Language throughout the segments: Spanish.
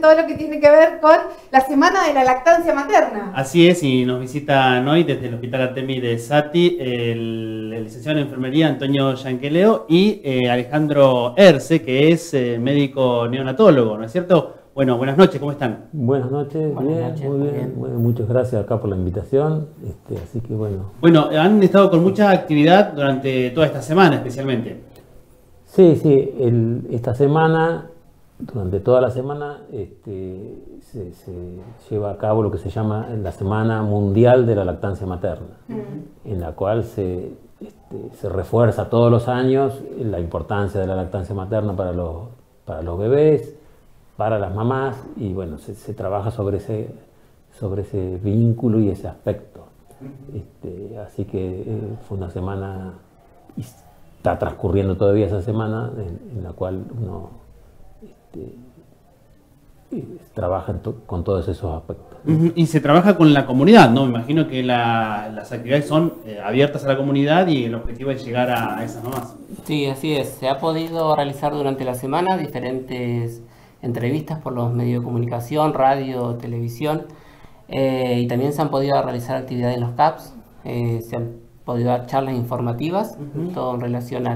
todo lo que tiene que ver con la Semana de la Lactancia Materna. Así es, y nos visitan hoy desde el Hospital Artémides Zatti el licenciado en enfermería Antonio Llanqueleo y Alejandro Herce, que es médico neonatólogo, ¿no es cierto? Bueno, buenas noches, ¿cómo están? Buenas noches, muy bien. Bueno, muchas gracias acá por la invitación, así que bueno. Bueno, han estado con mucha actividad durante toda esta semana especialmente. Sí, sí, esta semana, durante toda la semana, se lleva a cabo lo que se llama la Semana Mundial de la Lactancia Materna, en la cual se refuerza todos los años la importancia de la lactancia materna para los bebés, para las mamás, y bueno, se trabaja sobre ese vínculo y ese aspecto. Así que fue una semana, y está transcurriendo todavía esa semana, en la cual uno trabaja con todos esos aspectos. Y se trabaja con la comunidad, ¿no? Me imagino que las actividades son abiertas a la comunidad y el objetivo es llegar a esas mamás. Sí, así es. Se ha podido realizar durante la semana diferentes entrevistas por los medios de comunicación, radio, televisión, y también se han podido realizar actividades en los CAPS, se han podido dar charlas informativas, todo en relación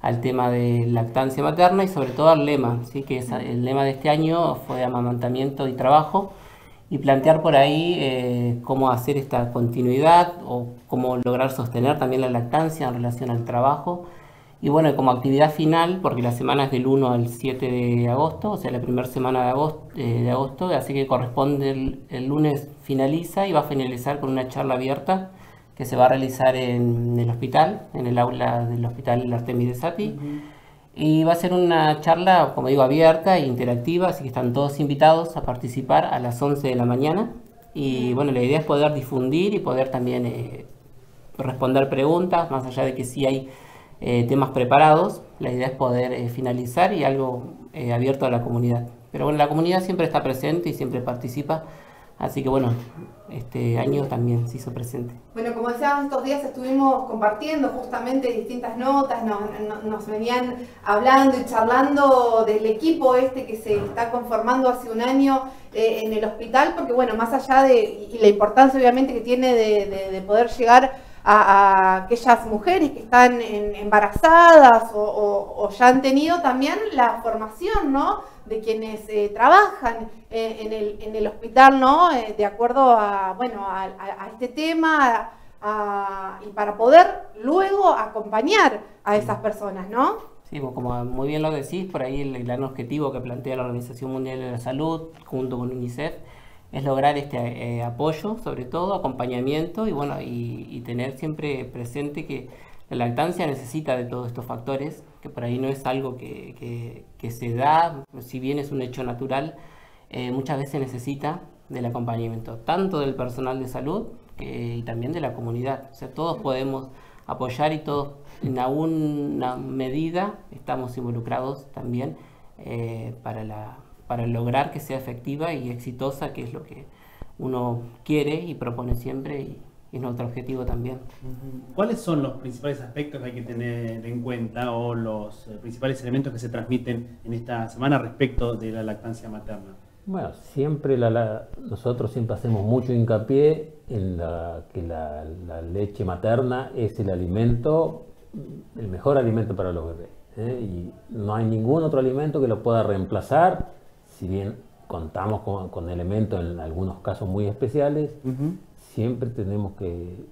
al tema de lactancia materna y sobre todo al lema, ¿sí? Que el lema de este año fue amamantamiento y trabajo, y plantear por ahí cómo hacer esta continuidad o cómo lograr sostener también la lactancia en relación al trabajo. Y bueno, como actividad final, porque la semana es del 1 al 7 de agosto, o sea, la primera semana de agosto, así que corresponde el lunes finaliza y va a finalizar con una charla abierta que se va a realizar en el hospital, en el aula del Hospital Artémides Zatti. Y va a ser una charla, como digo, abierta e interactiva, así que están todos invitados a participar a las 11 de la mañana. Y bueno, la idea es poder difundir y poder también responder preguntas, más allá de que sí hay temas preparados, la idea es poder finalizar y algo abierto a la comunidad. Pero bueno, la comunidad siempre está presente y siempre participa, así que bueno, este año también se hizo presente. Bueno, como decíamos, estos días estuvimos compartiendo justamente distintas notas, nos venían hablando y charlando del equipo que se está conformando hace un año en el hospital, porque bueno, más allá y la importancia obviamente que tiene de poder llegar a aquellas mujeres que están embarazadas o ya han tenido también la formación, ¿no?, de quienes trabajan en el hospital, ¿no?, de acuerdo a, bueno, a este tema y para poder luego acompañar a esas personas, ¿no? Sí, como muy bien lo decís, por ahí el gran objetivo que plantea la Organización Mundial de la Salud junto con UNICEF es lograr apoyo, sobre todo, acompañamiento y bueno, y tener siempre presente que la lactancia necesita de todos estos factores, que por ahí no es algo que se da, si bien es un hecho natural, muchas veces necesita del acompañamiento, tanto del personal de salud y también de la comunidad. O sea, todos podemos apoyar y todos en alguna medida estamos involucrados también para lograr que sea efectiva y exitosa, que es lo que uno quiere y propone siempre y es nuestro objetivo también. ¿Cuáles son los principales aspectos que hay que tener en cuenta o los principales elementos que se transmiten en esta semana respecto de la lactancia materna? Bueno, siempre nosotros siempre hacemos mucho hincapié en que la leche materna es el alimento, el mejor alimento para los bebés, y no hay ningún otro alimento que lo pueda reemplazar. Si bien contamos con elementos en algunos casos muy especiales, siempre tenemos que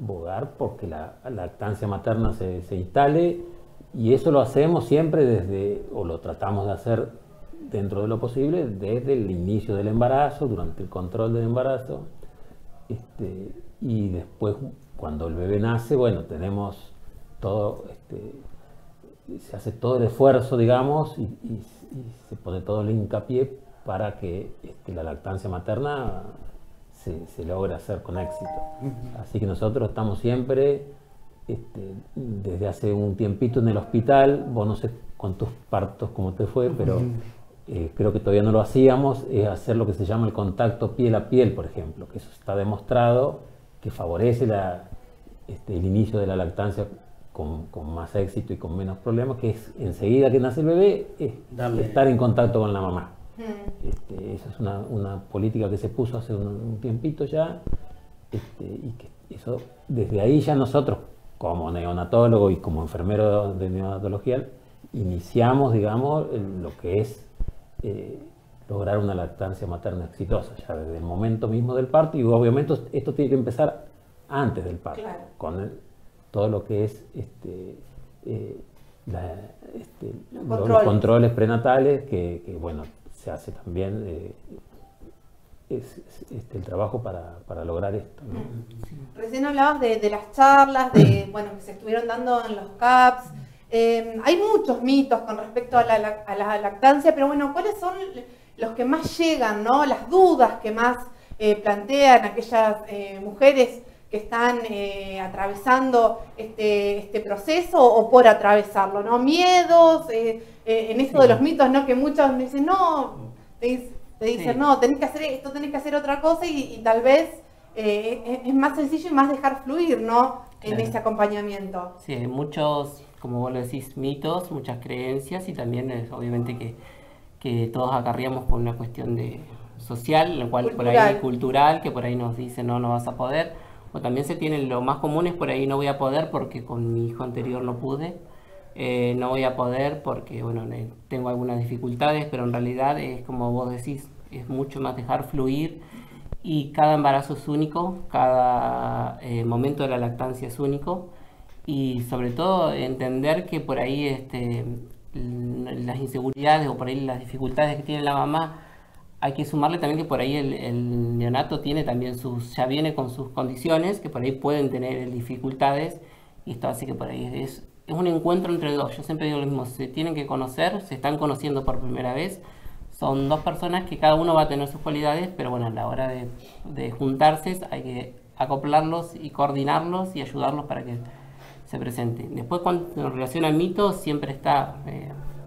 bogar porque la lactancia materna se instale, y eso lo hacemos siempre o lo tratamos de hacer dentro de lo posible, desde el inicio del embarazo, durante el control del embarazo, y después cuando el bebé nace, bueno, tenemos todo, se hace todo el esfuerzo, digamos, y se pone todo el hincapié para que la lactancia materna se logre hacer con éxito. Así que nosotros estamos siempre, desde hace un tiempito en el hospital, vos no sé cuántos partos, cómo te fue, pero creo que todavía no lo hacíamos, es hacer lo que se llama el contacto piel a piel, por ejemplo, que eso está demostrado, que favorece el inicio de la lactancia con más éxito y con menos problemas, que es enseguida que nace el bebé, estar en contacto con la mamá. Esa es una política que se puso hace un tiempito ya, y que eso, desde ahí ya nosotros, como neonatólogo y como enfermero de neonatología, iniciamos, digamos, lo que es lograr una lactancia materna exitosa, ya desde el momento mismo del parto, y obviamente esto tiene que empezar antes del parto, claro, con todo lo que es los controles prenatales, que bueno, se hace también el trabajo para lograr esto, ¿no? Sí. Recién hablabas de las charlas que se estuvieron dando en los CAPS. Hay muchos mitos con respecto a la lactancia, pero bueno, ¿cuáles son los que más llegan, ¿no? Las dudas que más plantean aquellas mujeres que están atravesando este proceso o por atravesarlo, ¿no? Miedos, en esto de los mitos, ¿no? Que muchos me dicen, no, te dicen, no, tenés que hacer esto, tenés que hacer otra cosa, y tal vez es más sencillo y más dejar fluir, ¿no? En ese acompañamiento. Sí, hay muchos, como vos lo decís, mitos, muchas creencias, y también obviamente que todos acarreamos por una cuestión social, lo cual cultural. Por ahí cultural, que por ahí nos dicen, no, no vas a poder. O también se tienen, lo más común es por ahí no voy a poder porque con mi hijo anterior no pude, no voy a poder porque bueno, tengo algunas dificultades, pero en realidad es como vos decís, es mucho más dejar fluir, y cada embarazo es único, cada momento de la lactancia es único, y sobre todo entender que por ahí las inseguridades o por ahí las dificultades que tiene la mamá, hay que sumarle también que por ahí el neonato tiene también ya viene con sus condiciones, que por ahí pueden tener dificultades, y esto hace que por ahí es un encuentro entre dos. Yo siempre digo lo mismo, se tienen que conocer, se están conociendo por primera vez, son dos personas que cada uno va a tener sus cualidades, pero bueno, a la hora de juntarse hay que acoplarlos y coordinarlos y ayudarlos para que se presenten. Después, cuando en relación a mitos, siempre está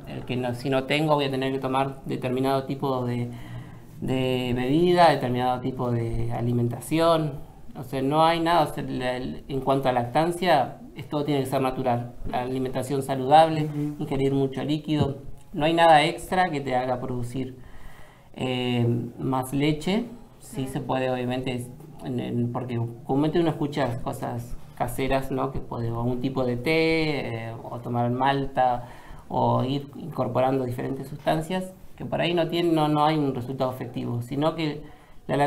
el que no, si no tengo voy a tener que tomar determinado tipo de bebida, determinado tipo de alimentación, o sea, no hay nada, o sea, en cuanto a lactancia, todo tiene que ser natural, la alimentación saludable, ingerir mucho líquido, no hay nada extra que te haga producir más leche, sí se puede obviamente, porque comúnmente uno escucha cosas caseras, ¿no? Que puede, o un tipo de té, o tomar malta, o ir incorporando diferentes sustancias, que por ahí no hay un resultado efectivo, sino que la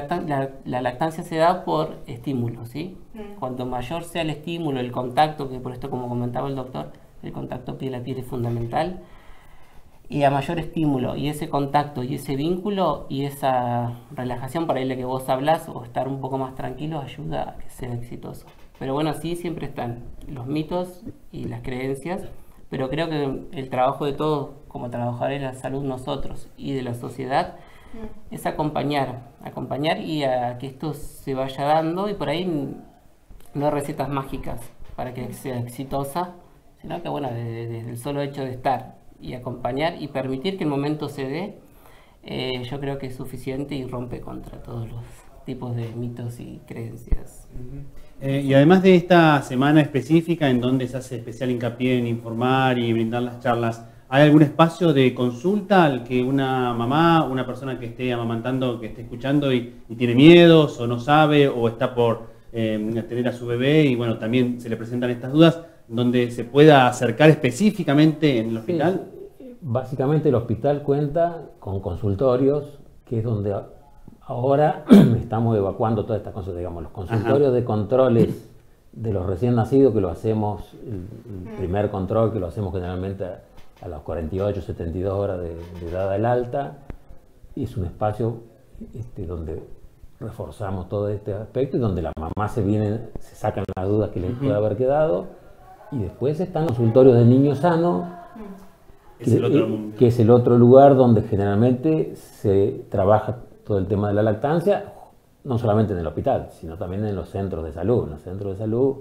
lactancia se da por estímulo, ¿sí? Cuanto mayor sea el estímulo, el contacto, que por esto como comentaba el doctor, el contacto piel a piel es fundamental, y a mayor estímulo, y ese contacto, y ese vínculo, y esa relajación para la que vos hablás, o estar un poco más tranquilo, ayuda a que sea exitoso. Pero bueno, sí, siempre están los mitos y las creencias, pero creo que el trabajo de todos, como trabajadores de la salud nosotros y de la sociedad, es acompañar y a que esto se vaya dando, y por ahí no hay recetas mágicas para que sea exitosa, sino que bueno, desde el solo hecho de estar y acompañar y permitir que el momento se dé, yo creo que es suficiente y rompe contra todos los tipos de mitos y creencias. Y además de esta semana específica en donde se hace especial hincapié en informar y brindar las charlas, ¿hay algún espacio de consulta al que una mamá, una persona que esté amamantando, que esté escuchando y tiene miedos o no sabe o está por tener a su bebé y bueno, también se le presentan estas dudas, donde se pueda acercar específicamente en el hospital? Sí, básicamente el hospital cuenta con consultorios, que es donde ahora estamos evacuando todas estas cosas, digamos, los consultorios de controles de los recién nacidos, que lo hacemos, el primer control que lo hacemos generalmente a las 48, 72 horas de dada el alta, y es un espacio donde reforzamos todo este aspecto y donde la mamá se sacan las dudas que les puede haber quedado, y después están los consultorios del niño sano, que es el otro lugar donde generalmente se trabaja todo el tema de la lactancia, no solamente en el hospital, sino también en los centros de salud,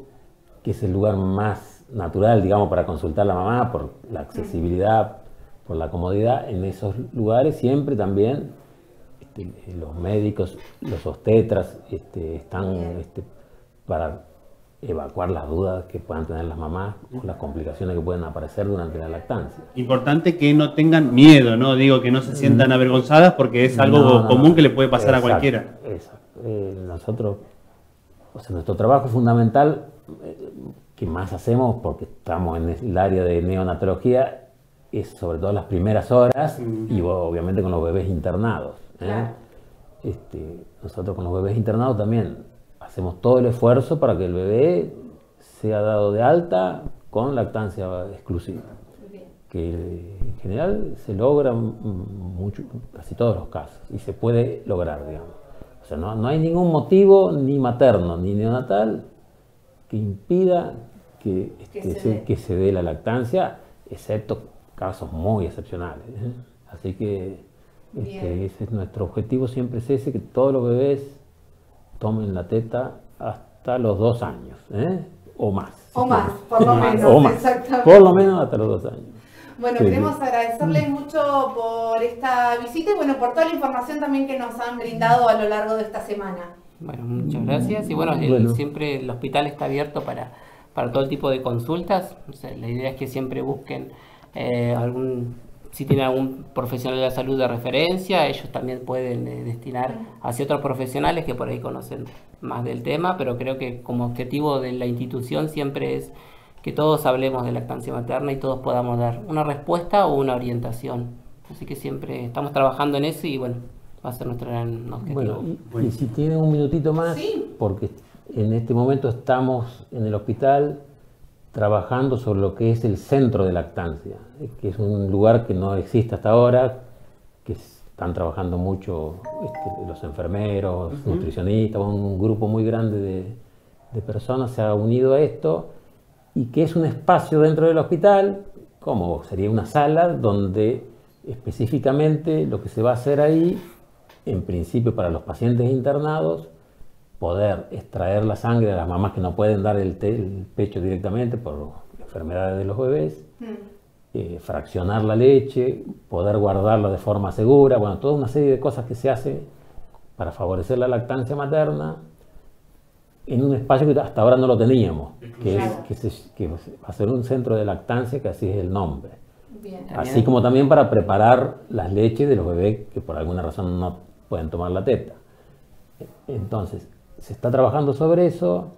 que es el lugar más natural, digamos, para consultar a la mamá por la accesibilidad, por la comodidad. En esos lugares siempre también los médicos, los obstetras están para evacuar las dudas que puedan tener las mamás o las complicaciones que pueden aparecer durante la lactancia. Importante que no tengan miedo, ¿no? Digo, que no se sientan avergonzadas porque es algo común que le puede pasar a cualquiera. Exacto. Nosotros, o sea, nuestro trabajo fundamental que más hacemos, porque estamos en el área de neonatología, es sobre todo las primeras horas y obviamente con los bebés internados. Claro. Nosotros con los bebés internados también hacemos todo el esfuerzo para que el bebé sea dado de alta con lactancia exclusiva, que en general se logra mucho, casi todos los casos, y se puede lograr, digamos. O sea, no hay ningún motivo ni materno ni neonatal que impida que se dé la lactancia, excepto casos muy excepcionales. Así que ese es nuestro objetivo, siempre es ese, que todos los bebés tomen la teta hasta los 2 años, o más. O más, por lo menos, exactamente. Por lo menos hasta los 2 años. Bueno, queremos agradecerles mucho por esta visita y bueno, por toda la información también que nos han brindado a lo largo de esta semana. Bueno, muchas gracias. Y bueno, siempre el hospital está abierto para todo tipo de consultas. O sea, la idea es que siempre busquen si tienen algún profesional de la salud de referencia, ellos también pueden destinar hacia otros profesionales que por ahí conocen más del tema, pero creo que como objetivo de la institución siempre es que todos hablemos de lactancia materna y todos podamos dar una respuesta o una orientación. Así que siempre estamos trabajando en eso y bueno, va a ser nuestro gran objetivo. Bueno, y si tienen un minutito más, porque en este momento estamos en el hospital trabajando sobre lo que es el centro de lactancia, que es un lugar que no existe hasta ahora, que están trabajando mucho los enfermeros, nutricionistas, un grupo muy grande de personas se ha unido a esto, y que es un espacio dentro del hospital, como sería una sala, donde específicamente lo que se va a hacer ahí, en principio para los pacientes internados, poder extraer la sangre de las mamás que no pueden dar el pecho directamente por enfermedades de los bebés, fraccionar la leche, poder guardarla de forma segura, bueno, toda una serie de cosas que se hace para favorecer la lactancia materna en un espacio que hasta ahora no lo teníamos, que va a ser un centro de lactancia, que así es el nombre. Bien, así como también para preparar las leches de los bebés que por alguna razón no pueden tomar la teta. Entonces, se está trabajando sobre eso,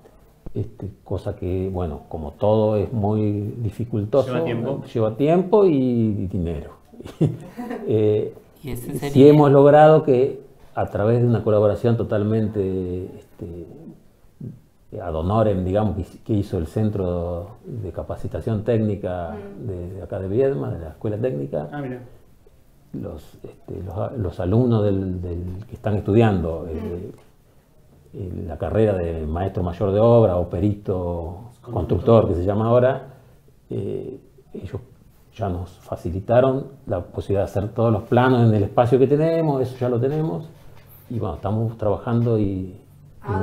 cosa que, bueno, como todo es muy dificultoso, lleva tiempo y dinero. Sí hemos logrado que a través de una colaboración totalmente ad honorem, digamos, que hizo el Centro de Capacitación Técnica de acá de Viedma, de la Escuela Técnica, los alumnos que están estudiando la carrera de maestro mayor de obra o perito constructor que se llama ahora, ellos ya nos facilitaron la posibilidad de hacer todos los planos en el espacio que tenemos, eso ya lo tenemos, y bueno, estamos trabajando y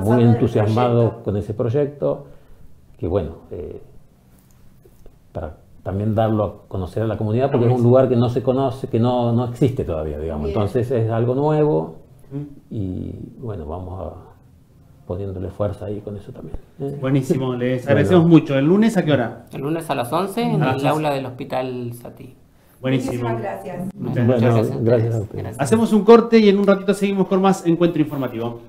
muy entusiasmados con ese proyecto, que bueno, también darlo a conocer a la comunidad, porque es un lugar que no se conoce, que no existe todavía, digamos. Entonces es algo nuevo y bueno, vamos poniéndole fuerza ahí con eso también. Buenísimo, les agradecemos mucho. ¿El lunes a qué hora? El lunes a las 11 en el aula del Hospital Zatti. Buenísimo. Muchísimas gracias. Muchas gracias. Gracias a ustedes. Hacemos un corte y en un ratito seguimos con más Encuentro Informativo.